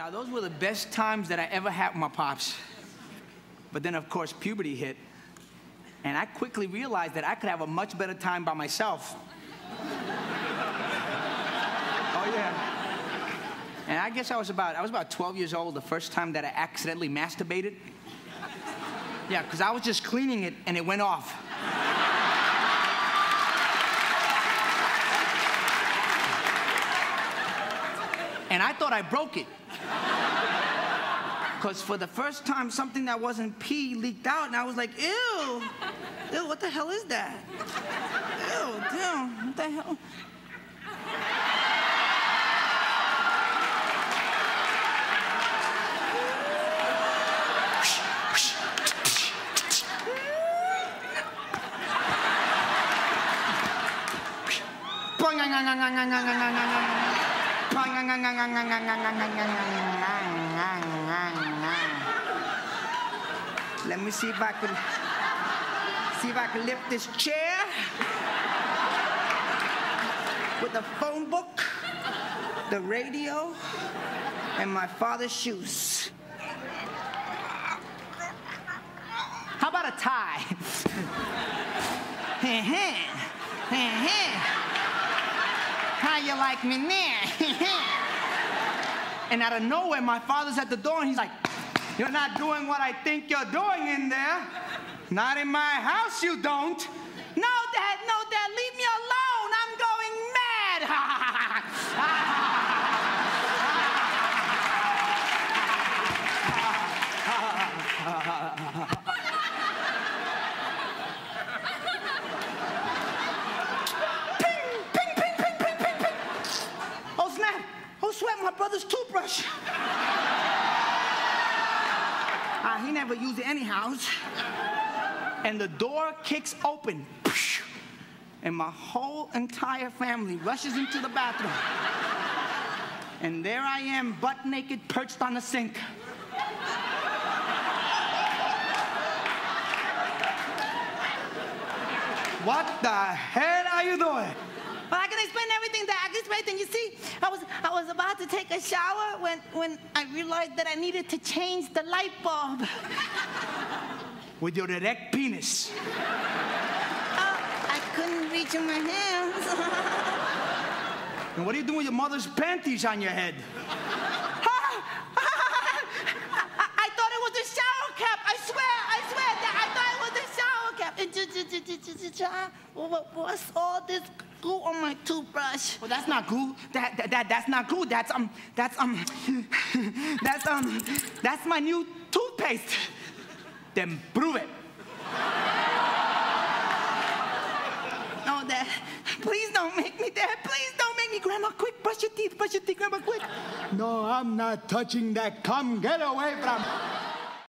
Now, those were the best times that I ever had with my pops. But then, of course, puberty hit, and I quickly realized that I could have a much better time by myself. Oh, yeah. And I guess I was about 12 years old the first time that I accidentally masturbated. Yeah, because I was just cleaning it, and it went off. And I thought I broke it. Because for the first time, something that wasn't pee leaked out, and I was like, ew. Ew, what the hell is that? Ew, damn, what the hell? Let me see if I can lift this chair with a phone book, the radio, and my father's shoes. How about a tie? How you like me now? And out of nowhere, my father's at the door, and he's like, "You're not doing what I think you're doing in there. Not in my house, you don't." No, Dad, leave me alone. I'm going mad." Oh, snap. Oh, sweat, my brother's toothbrush. He never used it anyhow. And the door kicks open. And my whole entire family rushes into the bathroom. And there I am, butt naked, perched on the sink. What the hell are you doing? Well, I can explain everything, Dad. I can explain everything. You see, I was about to take a shower when I realized that I needed to change the light bulb. With your erect penis. I couldn't reach in my hands. And what are you doing with your mother's panties on your head? I thought it was the shower cap. I swear, Dad, I thought it was the shower cap. What's all this glue on my toothbrush? Well, that's not glue. That's not glue. That's my new toothpaste. Then prove it. No, Dad. Please don't make me, Dad. Please don't make me. Grandma, quick, brush your teeth, Grandma, quick. No, I'm not touching that. Come, get away from me.